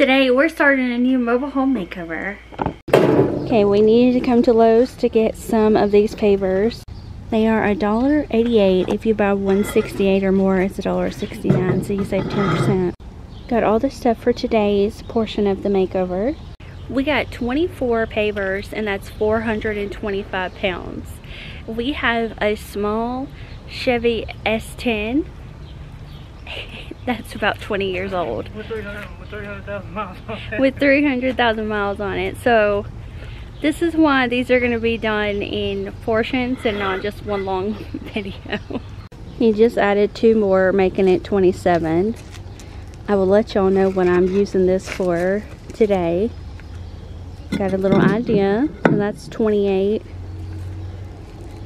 Today we're starting a new mobile home makeover. Okay, we needed to come to Lowe's to get some of these pavers. They are $1.88. If you buy 168 or more, it's $1.69, so you save 10%. Got all the stuff for today's portion of the makeover. We got 24 pavers, and that's 425 pounds. We have a small Chevy S10. That's about 20 years old. With 300,000 miles on it. With 300,000 miles on it. So this is why these are going to be done in portions and not just one long video. He just added 2 more, making it 27. I will let y'all know what I'm using this for today. Got a little idea. So that's 28.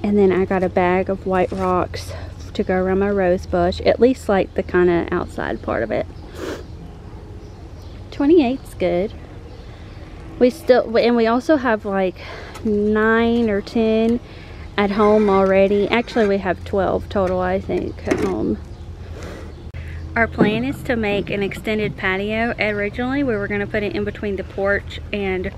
And then I got a bag of White Rocks to go around my rose bush, at least like the kind of outside part of it. 28's good. We also have like 9 or 10 at home already. Actually, we have 12 total, I think, at home. Our plan is to make an extended patio. Originally, we were going to put it in between the porch and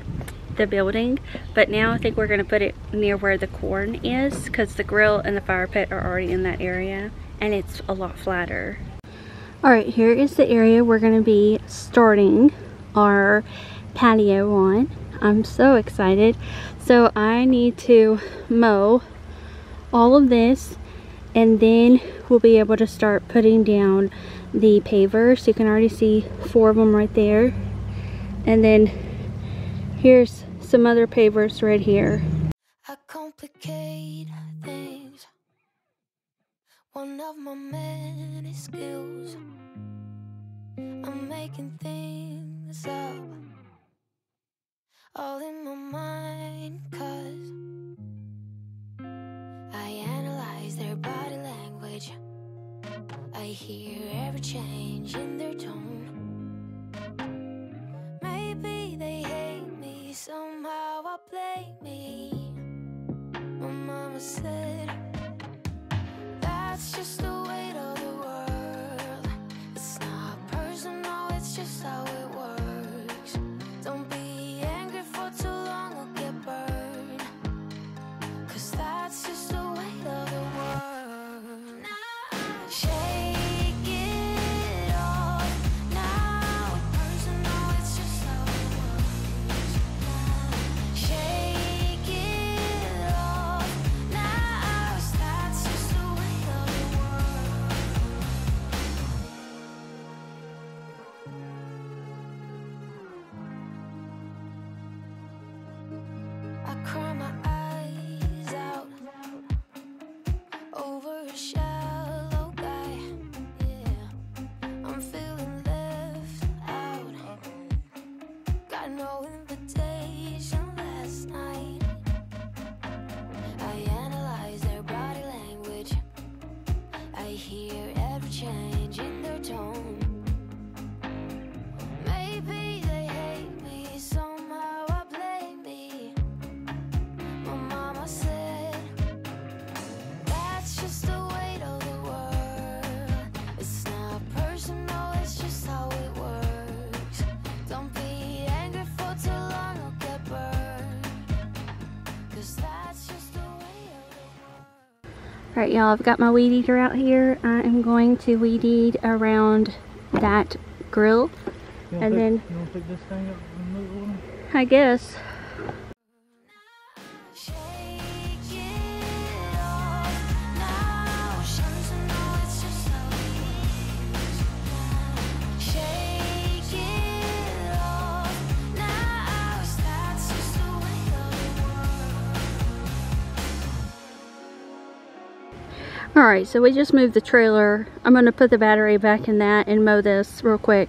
the building, but now I think we're going to put it near where the corn is, because the grill and the fire pit are already in that area and it's a lot flatter. Alright, here is the area we're going to be starting our patio on. I'm so excited. So I need to mow all of this, and then we'll be able to start putting down the pavers. You can already see 4 of them right there, and then here's some other pavers right here. I complicate things. One of my many skills. I'm making things up. All in my mind, 'cause I analyze their body language. I hear every change in their tone. Maybe they hate me, somehow I blame me. My mama said, that's just the weight of the world. It's not personal, it's just how it works. Don't be angry for too long, we'll get burned. 'Cause that's just the weight of the world. Nah. Alright y'all, I've got my weed eater out here. I am going to weed eat around that grill. And then you want to pick this thing up and move it on? I guess. Alright, so we just moved the trailer. I'm going to put the battery back in that and mow this real quick,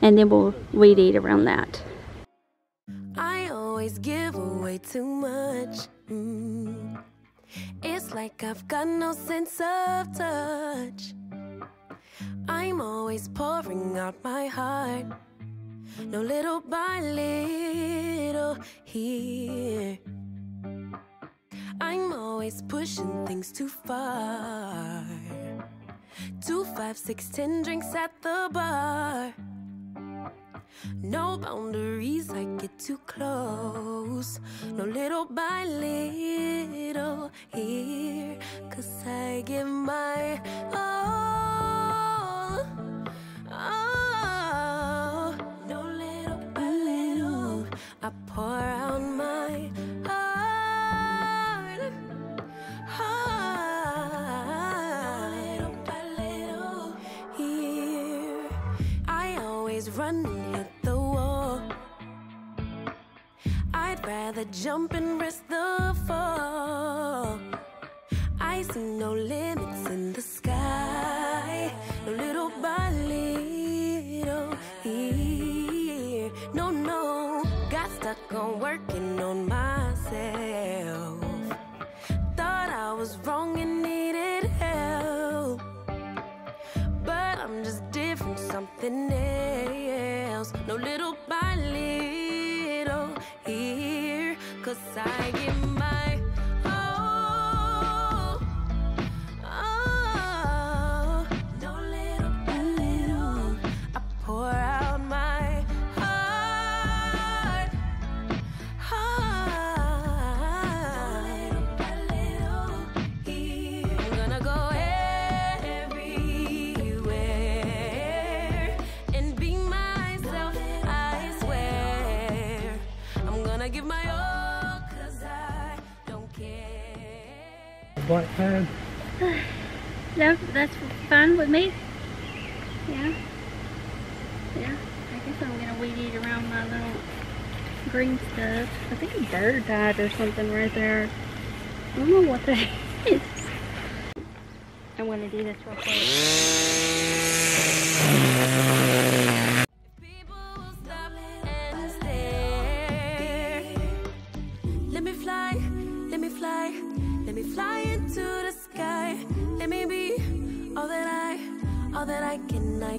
and then we'll weed eat around that. I always give away too much. It's like I've got no sense of touch. I'm always pouring out my heart. No, little by little here. I'm always pushing things too far. 2, 5, 6, 10 drinks at the bar. No boundaries, I get too close. No little by little here, 'cause I give my all. Oh, no little by little, I pour out my heart. No little by little here. I always run and hit the wall. I'd rather jump and risk the fall. I see no limits in the sky. No little by little here. No, no. Got stuck on working on myself. Thought I was wrong and needed help. But I'm just different, something else. No little by little here, 'cause I get my black pad. That's fine with me. Yeah. Yeah. I guess I'm gonna weed eat around my little green stuff. I think a bird died or something right there. I don't know what that is. I wanna do this real quick. People stop and stare. Let me fly, let me fly. Let me fly into the sky. Let me be all that I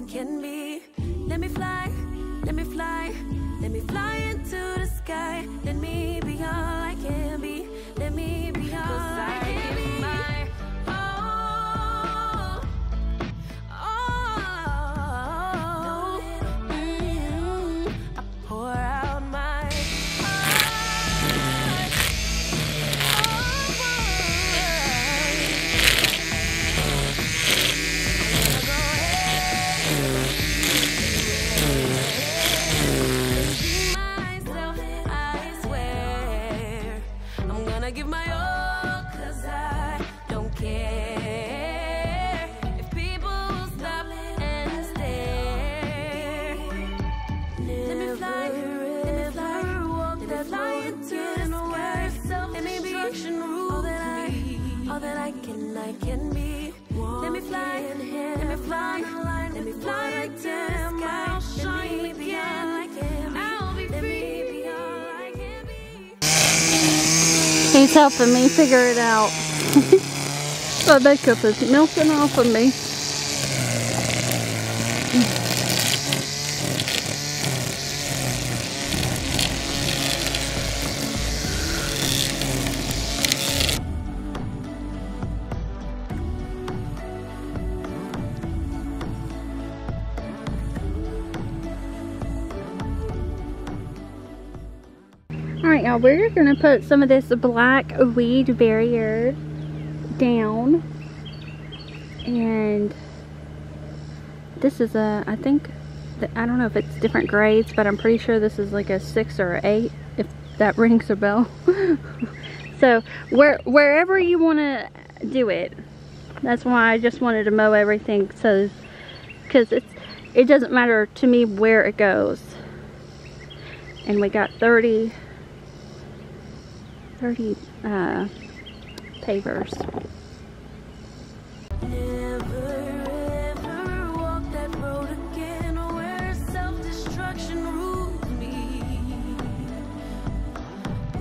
can be. Let me fly, let me fly, let me fly into the sky. Let me be all I can be. Let me be all I can be. My oh, oh, oh, I pour out my He's helping me figure it out. My makeup is melting off of me. Alright y'all, we're going to put some of this black weed barrier down, and this is a, I think, I don't know if it's different grades, but I'm pretty sure this is like a 6 or 8, if that rings a bell. So wherever you want to do it, that's why I just wanted to mow everything, so, because it doesn't matter to me where it goes. And we got 30 pavers. Never ever walk that road again, where self-destruction rules me.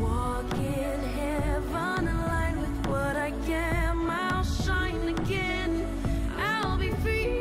Walk in heaven, aligned with what I am. I'll shine again. I'll be free.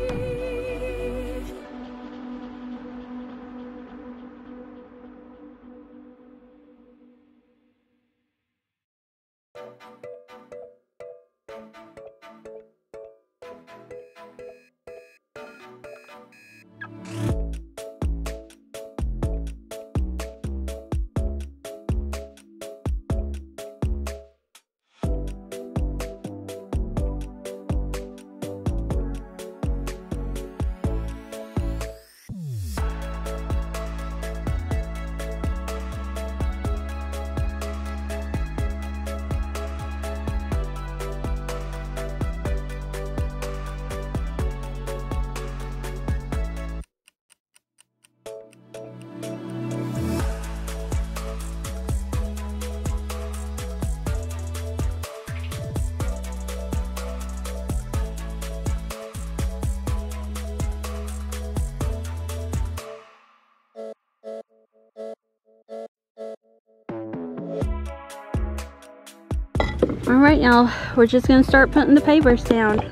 All right, y'all, we're just gonna start putting the pavers down.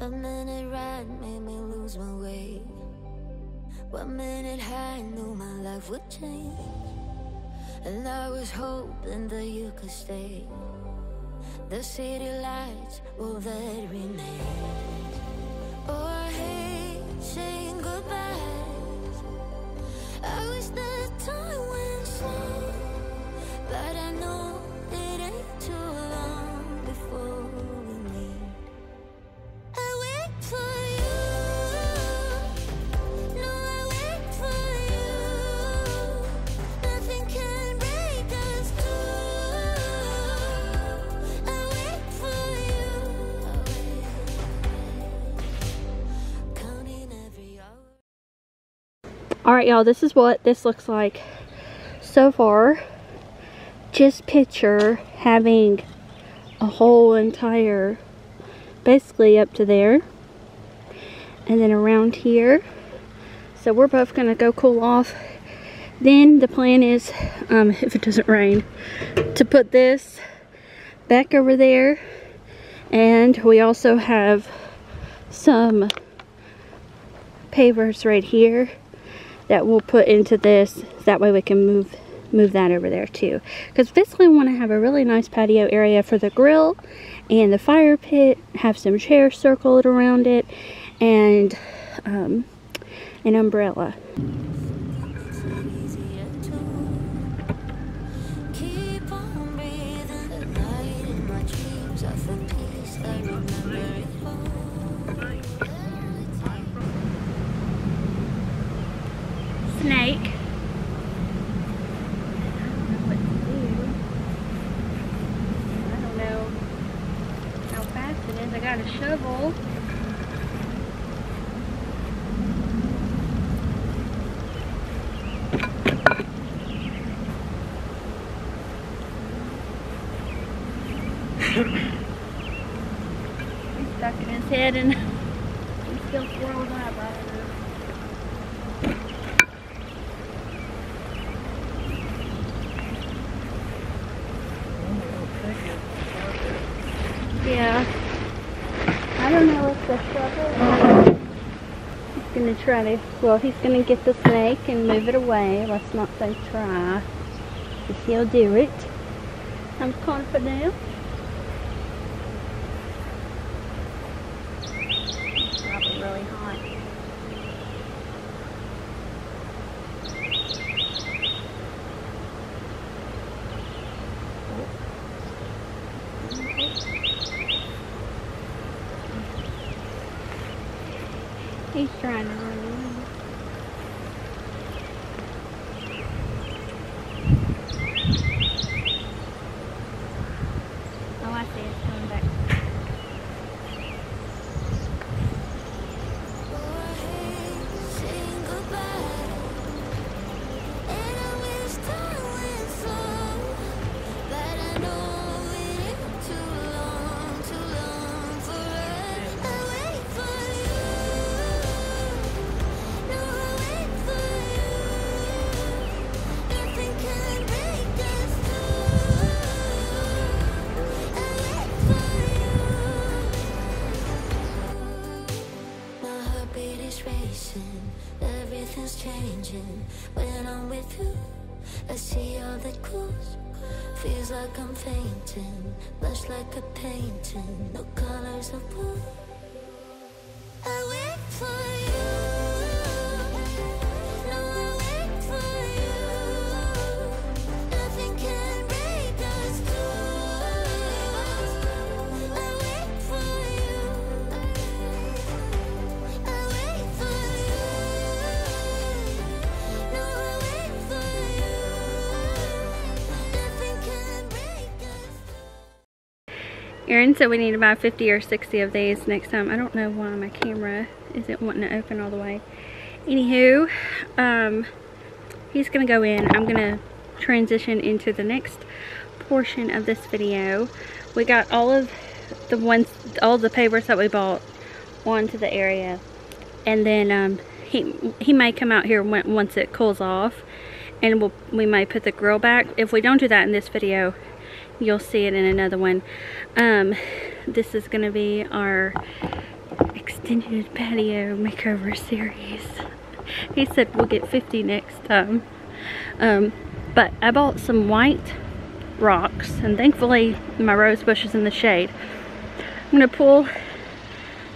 A minute ride made me lose my way. 1 minute high knew my life would change, and I was hoping that you could stay. The city lights, all that remains. Oh, I hate saying goodbye. I wish that time went slow, but I know it ain't too long before. All right, y'all, this is what this looks like so far. Just picture having a whole entire, basically up to there, and then around here. So we're both gonna go cool off. Then the plan is, if it doesn't rain, to put this back over there. And we also have some pavers right here that we'll put into this, that way we can move that over there too, because basically we want to have a really nice patio area for the grill and the fire pit, have some chairs circled around it, and an umbrella. Snake. I don't know how fast it is. I got a shovel. He's stuck in his head and he's still swirled up. I don't know. Yeah, I don't know if the shovel, he's going to try to, well, he's going to get the snake and move it away. Let's not say try, but he'll do it. I'm confident. It's probably really hot. He's trying to run away. Oh, I see, it's coming back. that close. Feels like I'm fainting, blush like a painting, no colors of blue. I wait for you, no I wait for you. Nothing can break us through. I wait for you, I wait for you. No I wait for you. Nothing can break us through. Erin said we need to buy 50 or 60 of these next time. I don't know why my camera isn't wanting to open all the way. Anywho, he's gonna go in. I'm gonna transition into the next portion of this video. We got all of the ones, all the pavers that we bought onto the area, and then he may come out here once it cools off, and we may put the grill back. If we don't do that in this video, you'll see it in another one. This is gonna be our extended patio makeover series. He said we'll get 50 next time. But I bought some white rocks, and thankfully my rose bush is in the shade. I'm gonna pull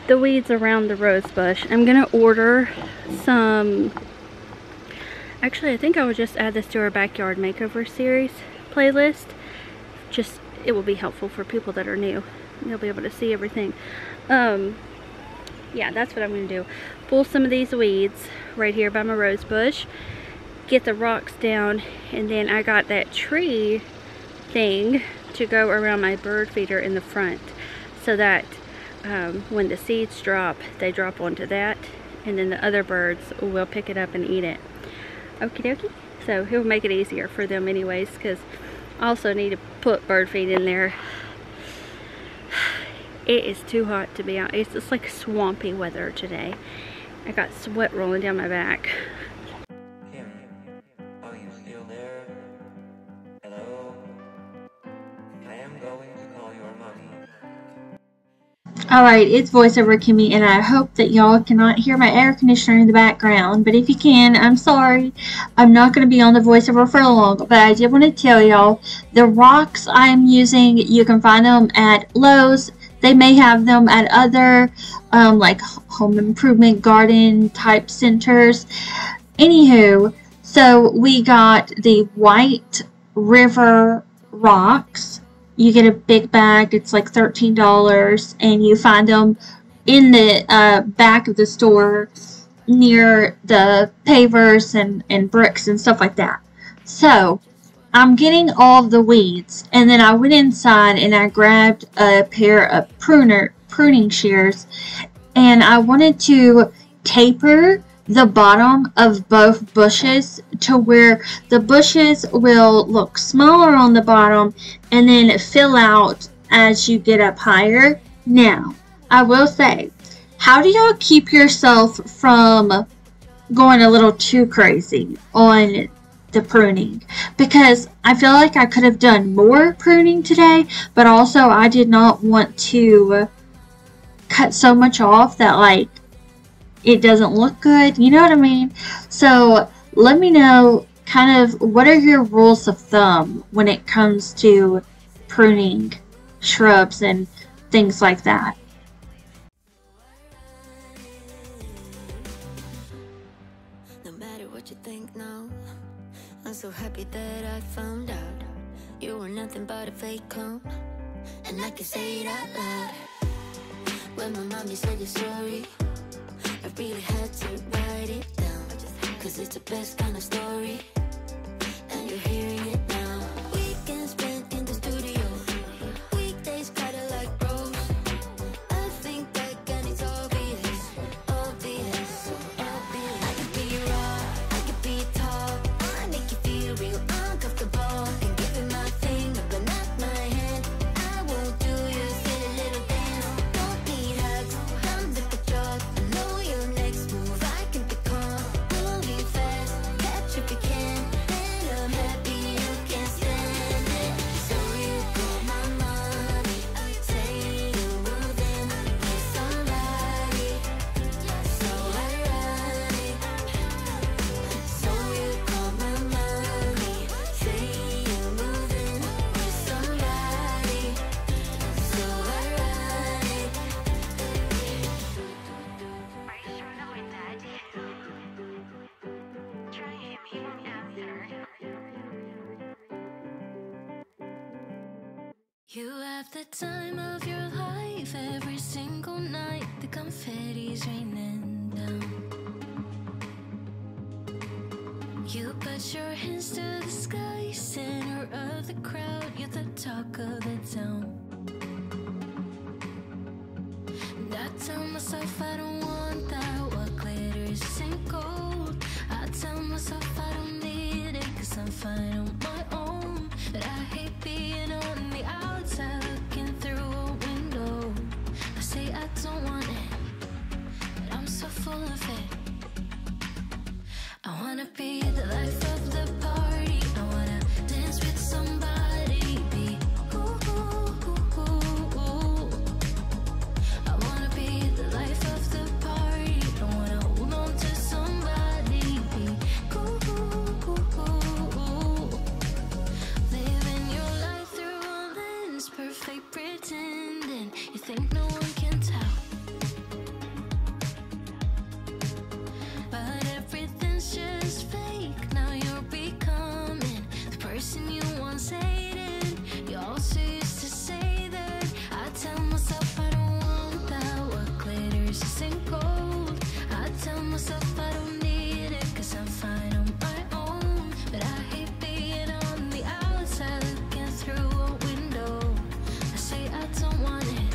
the weeds around the rose bush. I'm gonna order some, actually I think I will just add this to our backyard makeover series playlist. Just, it will be helpful for people that are new. You'll be able to see everything. Yeah, that's what I'm gonna do. Pull some of these weeds right here by my rose bush, get the rocks down, and then I got that tree thing to go around my bird feeder in the front, so that when the seeds drop, they drop onto that, and then the other birds will pick it up and eat it. Okie dokie. So he'll make it easier for them anyways, because I also need to put bird feed in there. It is too hot to be out. It's just like swampy weather today. I got sweat rolling down my back. Hear me. Are you still there? Hello? I am going to call your mommy. Alright, it's voiceover Kimmy, and I hope that y'all cannot hear my air conditioner in the background. But if you can, I'm sorry. I'm not going to be on the voiceover for long. But I did want to tell y'all, the rocks I'm using, you can find them at Lowe's. They may have them at other like home improvement garden type centers. Anywho, so we got the White River Rocks. You get a big bag. It's like $13, and you find them in the back of the store near the pavers and bricks and stuff like that. So I'm getting all the weeds, and then I went inside and I grabbed a pair of pruning shears, and I wanted to taper the bottom of both bushes to where the bushes will look smaller on the bottom and then fill out as you get up higher. Now, I will say, how do y'all keep yourself from going a little too crazy on the pruning? Because I feel like I could have done more pruning today, but also I did not want to cut so much off that like it doesn't look good, you know what I mean? So let me know kind of what are your rules of thumb when it comes to pruning shrubs and things like that. No matter what you think now, I'm so happy that I found out you were nothing but a fake clone, and I can say it out loud. When my mommy said you're sorry, I really had to write it down, cause it's the best kind of story, and you're hearing it now. Weekends spent in the studio, weekdays kinda like bros. I think back and it's obvious, obvious, so obvious. I could be raw, I could be tall, real uncomfortable, and giving my finger but not my hand. I won't do your silly little dance. Don't need hugs, I'm the patrol. I know your next move, I can be calm. Moving fast, catch if you can, and I'm happy. You have the time of your life every single night. The confetti's raining down. You put your hands to the sky, center of the crowd. You're the talk of the town. And I tell myself I don't want that. What glitters isn't gold. I tell myself I don't need it, 'cause I'm fine on my own. But I hate being on the outside, looking through a window. I say I don't want it, but I'm so full of it. I wanna be the life of the party. I wanna dance with somebody. Be ooh. I wanna be the life of the party. I wanna hold on to somebody. Be ooh. Living your life through a lens, perfect pretending you think no one can tell, but everything's just fake. Now you're becoming the person you once hated. You also used to say that. I tell myself I don't want that. What glitters isn't gold. I tell myself I don't need it, 'cause I'm fine on my own. But I hate being on the outside, looking through a window. I say I don't want it,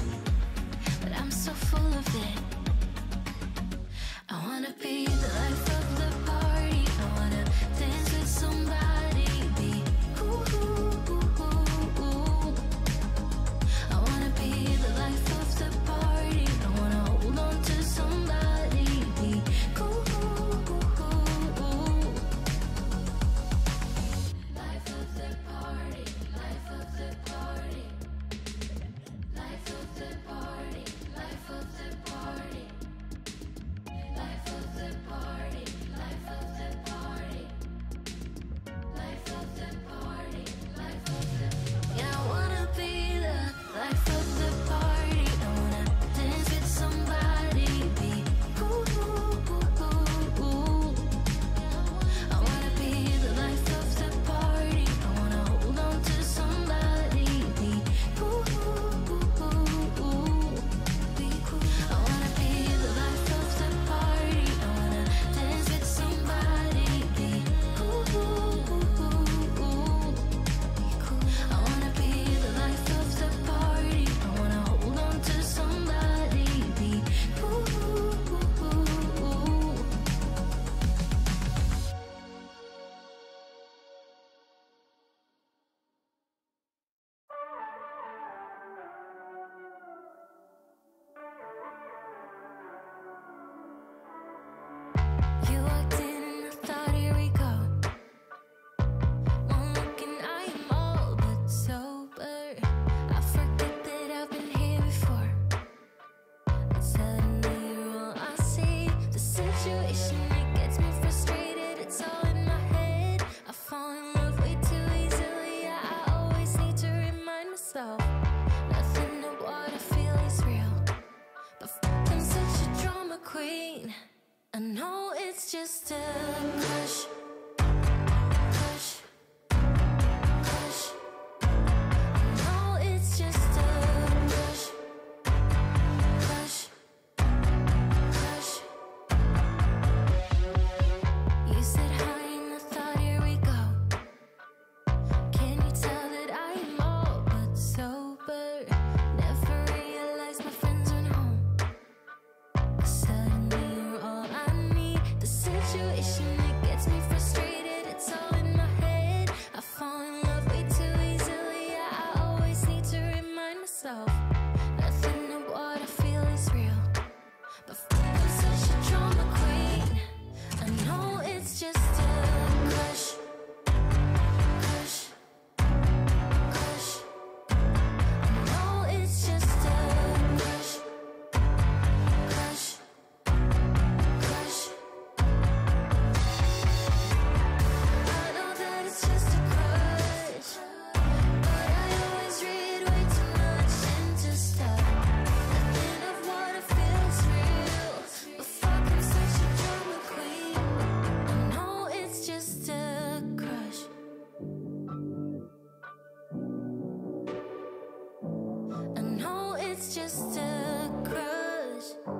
was just a crush.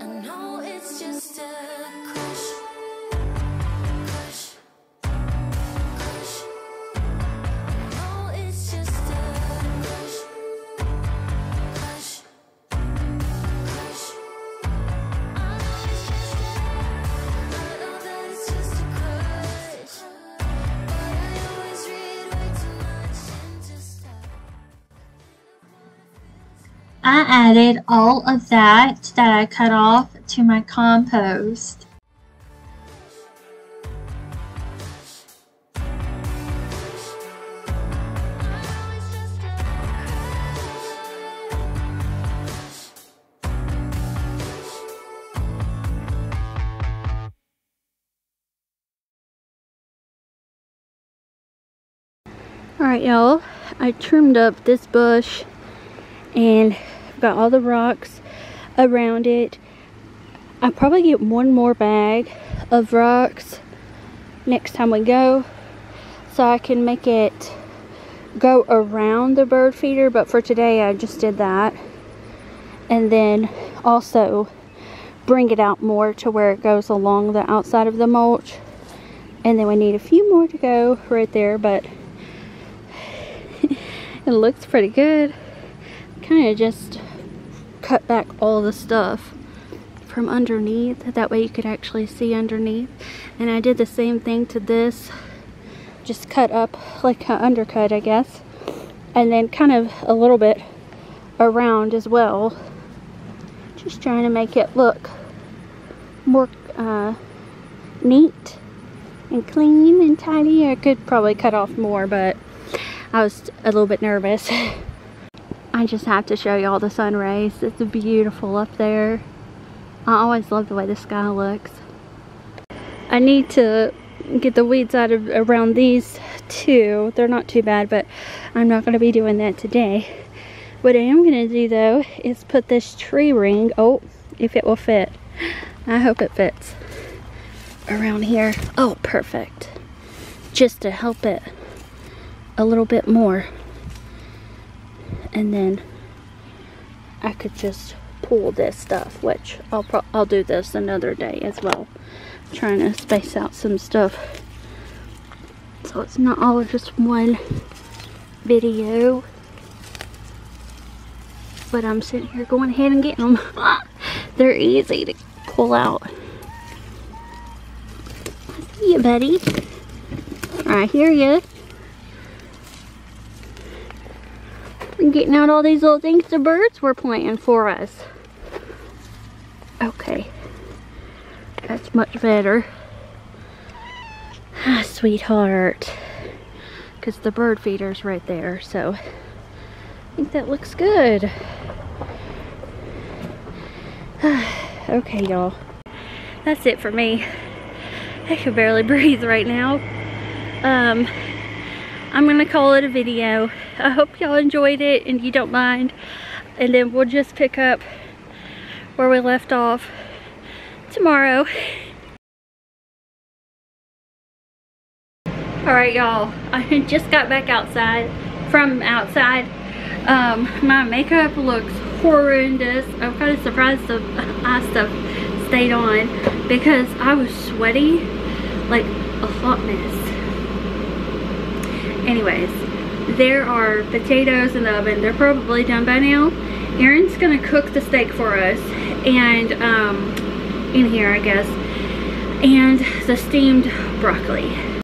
I know it's just a crush. Crush, crush. I know it's just a crush. Crush, crush. I know it's just a crush. I know that it's just a crush. But I always read way too much and just stop. I added all of that I cut off to my compost. Alright y'all, I trimmed up this bush and got all the rocks around it. I'll probably get one more bag of rocks next time we go, so I can make it go around the bird feeder, but for today I just did that, and then also bring it out more to where it goes along the outside of the mulch. And then we need a few more to go right there, but it looks pretty good. Kind of just cut back all the stuff from underneath, that way you could actually see underneath. And I did the same thing to this, just cut up like an undercut, I guess, and then kind of a little bit around as well, just trying to make it look more neat and clean and tidy. I could probably cut off more, but I was a little bit nervous. I just have to show you all the sun rays. It's beautiful up there. I always love the way the sky looks. I need to get the weeds out of around these two. They're not too bad, but I'm not going to be doing that today. What I am going to do though is put this tree ring, oh, if it will fit. I hope it fits around here. Oh, perfect. Just to help it a little bit more. And then I could just pull this stuff, which I'll do this another day as well. I'm trying to space out some stuff so it's not all just one video. But I'm sitting here going ahead and getting them. They're easy to pull out. I see you, buddy. I hear you. Getting out all these little things the birds were planting for us. Okay, that's much better. Ah, sweetheart, because the bird feeder's right there, so I think that looks good. Okay y'all, that's it for me. I can barely breathe right now. I'm gonna call it a video. I hope y'all enjoyed it and you don't mind, and then we'll just pick up where we left off tomorrow. Alright y'all, I just got back outside from outside. My makeup looks horrendous. I'm kind of surprised the eye stuff stayed on because I was sweaty like a hot mess. Anyways, there are potatoes in the oven. They're probably done by now. Aaron's gonna cook the steak for us, and in here I guess, and the steamed broccoli.